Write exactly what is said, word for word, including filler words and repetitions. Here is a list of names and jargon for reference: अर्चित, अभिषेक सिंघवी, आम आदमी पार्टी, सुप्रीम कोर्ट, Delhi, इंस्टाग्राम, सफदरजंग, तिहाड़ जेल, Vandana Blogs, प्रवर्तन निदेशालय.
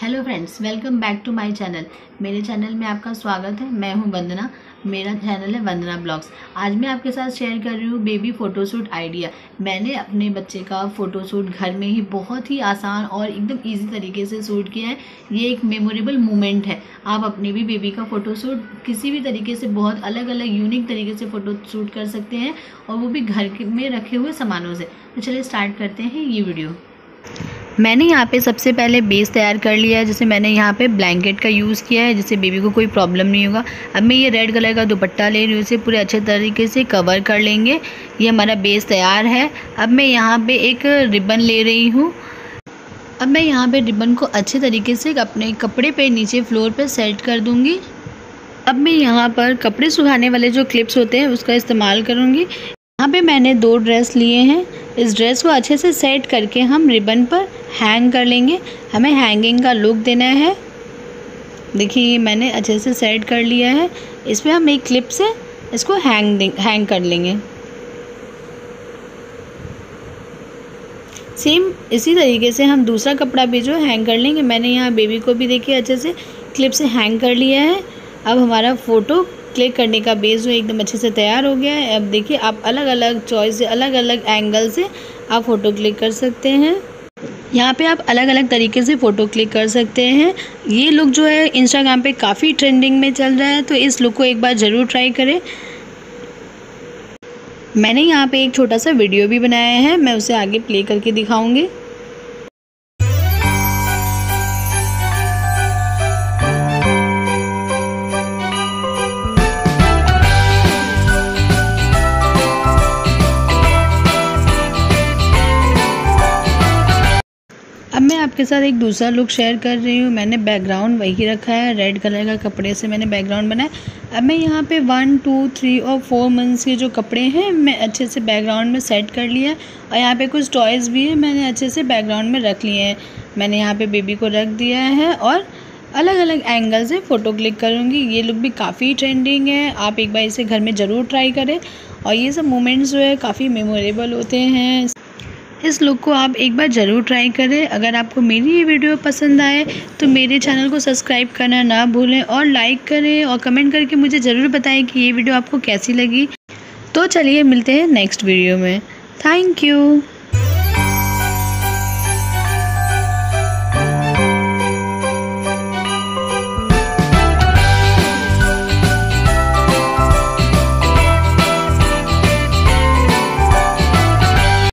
Hello friends, welcome back to my channel. मेरे channel में आपका स्वागत है। मैं हूं वंदना, मेरा चैनल है वंदना ब्लॉग्स। आज मैं आपके साथ शेयर कर रही हूँ बेबी फ़ोटोशूट आइडिया। मैंने अपने बच्चे का फ़ोटोशूट घर में ही बहुत ही आसान और एकदम इजी तरीके से शूट किया है। ये एक मेमोरेबल मोमेंट है। आप अपने भी बेबी का फ़ोटोशूट किसी भी तरीके से बहुत अलग अलग यूनिक तरीके से फ़ोटोशूट कर सकते हैं, और वो भी घर में रखे हुए सामानों से। तो चलिए स्टार्ट करते हैं ये वीडियो। मैंने यहाँ पे सबसे पहले बेस तैयार कर लिया है। जैसे मैंने यहाँ पे ब्लैंकेट का यूज़ किया है, जिससे बेबी को कोई प्रॉब्लम नहीं होगा। अब मैं ये रेड कलर का दुपट्टा ले रही हूँ, इसे पूरे अच्छे तरीके से कवर कर लेंगे। ये हमारा बेस तैयार है। अब मैं यहाँ पे एक रिबन ले रही हूँ। अब मैं यहाँ पे रिबन को अच्छे तरीके से अपने कपड़े पे नीचे फ्लोर पर सेट कर दूँगी। अब मैं यहाँ पर कपड़े सुखाने वाले जो क्लिप्स होते हैं उसका इस्तेमाल करूँगी। यहाँ पे मैंने दो ड्रेस लिए हैं। इस ड्रेस को अच्छे से सेट करके हम रिबन पर हैंग कर लेंगे। हमें हैंगिंग का लुक देना है। देखिए, मैंने अच्छे से सेट कर लिया है। इस पर हम एक क्लिप से इसको हैंग हैंग कर लेंगे। सेम इसी तरीके से हम दूसरा कपड़ा भी जो हैंग कर लेंगे। मैंने यहाँ बेबी को भी देखिए अच्छे से क्लिप से हैंग कर लिया है। अब हमारा फ़ोटो क्लिक करने का बेस जो एकदम अच्छे से तैयार हो गया है। अब देखिए, आप अलग अलग चॉइस से, अलग अलग एंगल से आप फ़ोटो क्लिक कर सकते हैं। यहाँ पे आप अलग अलग तरीके से फ़ोटो क्लिक कर सकते हैं। ये लुक जो है इंस्टाग्राम पे काफ़ी ट्रेंडिंग में चल रहा है, तो इस लुक को एक बार ज़रूर ट्राई करें। मैंने यहाँ पे एक छोटा सा वीडियो भी बनाया है, मैं उसे आगे प्ले करके दिखाऊँगी। मैं आपके साथ एक दूसरा लुक शेयर कर रही हूँ। मैंने बैकग्राउंड वही रखा है, रेड कलर का कपड़े से मैंने बैकग्राउंड बनाया। अब मैं यहाँ पे वन टू थ्री और फोर मंथ्स के जो कपड़े हैं मैं अच्छे से बैकग्राउंड में सेट कर लिया, और यहाँ पे कुछ टॉयज़ भी हैं मैंने अच्छे से बैकग्राउंड में रख लिए हैं। मैंने यहाँ पे बेबी को रख दिया है और अलग अलग एंगल से फ़ोटो क्लिक करूँगी। ये लुक भी काफ़ी ट्रेंडिंग है, आप एक बार इसे घर में ज़रूर ट्राई करें। और ये सब मोमेंट्स जो है काफ़ी मेमोरेबल होते हैं। इस लुक को आप एक बार ज़रूर ट्राई करें। अगर आपको मेरी ये वीडियो पसंद आए तो मेरे चैनल को सब्सक्राइब करना ना भूलें, और लाइक करें और कमेंट करके मुझे ज़रूर बताएं कि ये वीडियो आपको कैसी लगी। तो चलिए मिलते हैं नेक्स्ट वीडियो में। Thank you.